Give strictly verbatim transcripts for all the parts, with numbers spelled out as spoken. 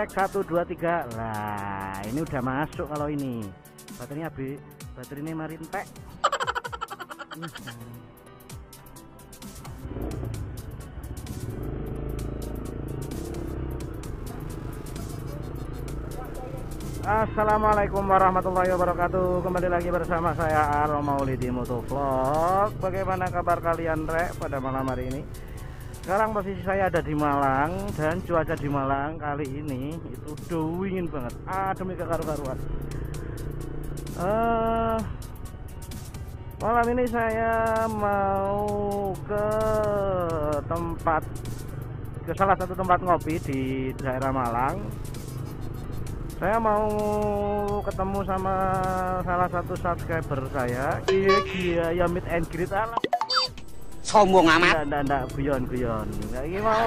cek satu dua tiga. Nah, ini udah masuk kalau ini. Baterainya habis, baterainya mari entek. Assalamualaikum warahmatullahi wabarakatuh. Kembali lagi bersama saya Almaulidi Moto Vlog. Bagaimana kabar kalian rek pada malam hari ini? Sekarang posisi saya ada di Malang, dan cuaca di Malang kali ini itu dingin banget. Ah, demi kekaru-karuan. Uh, malam ini saya mau ke tempat, ke salah satu tempat ngopi di daerah Malang. Saya mau ketemu sama salah satu subscriber saya, Giyaya meet and greet. Alam sombong amat, nggak nggak guyon guyon. Ini mau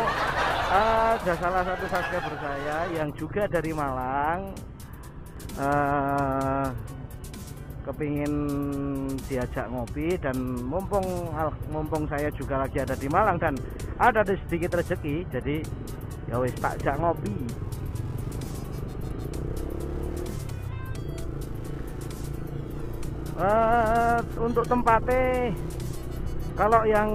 uh, ada salah satu subscriber saya yang juga dari Malang, uh, kepingin diajak ngopi, dan mumpung mumpung saya juga lagi ada di Malang dan ada sedikit rezeki, jadi ya wis tak ajak ngopi. Uh, untuk tempatnya, kalau yang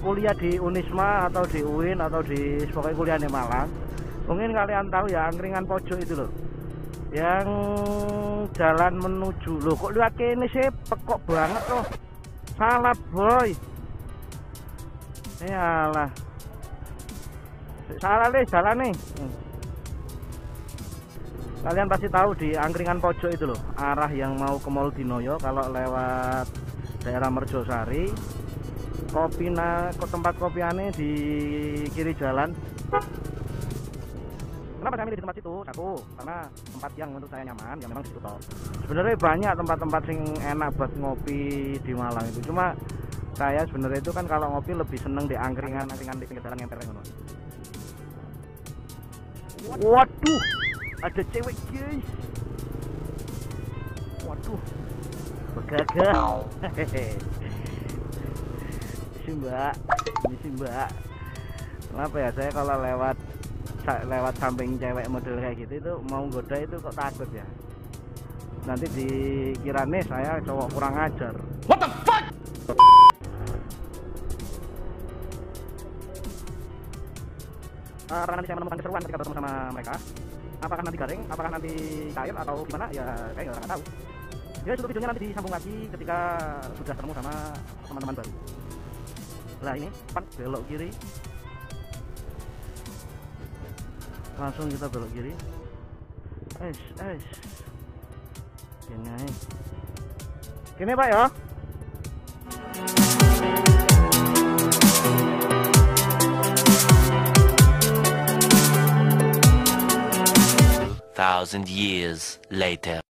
kuliah di UNISMA atau di U I N atau di pokoknya kuliah di Malang, mungkin kalian tahu ya, angkringan pojok itu loh, yang jalan menuju loh. Kok lihat ini sih pekok banget loh, salah boy. Iyalah, salah deh jalan nih. Kalian pasti tahu di angkringan pojok itu loh, arah yang mau ke Mall Dinoyo kalau lewat daerah Merjosari. Kopi na, tempat kopi aneh di kiri jalan. Kenapa saya milih di tempat situ? Satu, karena tempat yang menurut saya nyaman, yang memang situ toh. Sebenarnya banyak tempat-tempat yang enak buat ngopi di Malang itu. Cuma saya sebenarnya itu kan kalau ngopi lebih seneng di angkringan-angkringan di pinggir jalan yang tereng. Waduh, ada cewek guys. Waduh, begagah. Si mbak, ini si mbak. Kenapa ya saya kalau lewat lewat samping cewek model kayak gitu itu mau goda itu kok takut ya. Nanti dikirane saya cowok kurang ajar. What the fuck? Uh, karena nanti saya menemukan keseruan ketika bertemu sama mereka. Apakah nanti garing, apakah nanti cair atau gimana, ya saya nggak tahu. Ya seluruh videonya nanti disambung lagi ketika sudah ketemu sama teman-teman baru. Nah ini, pan, belok kiri. Langsung kita belok kiri. Eish, eish. Gini, gini pak ya. Thousand years later.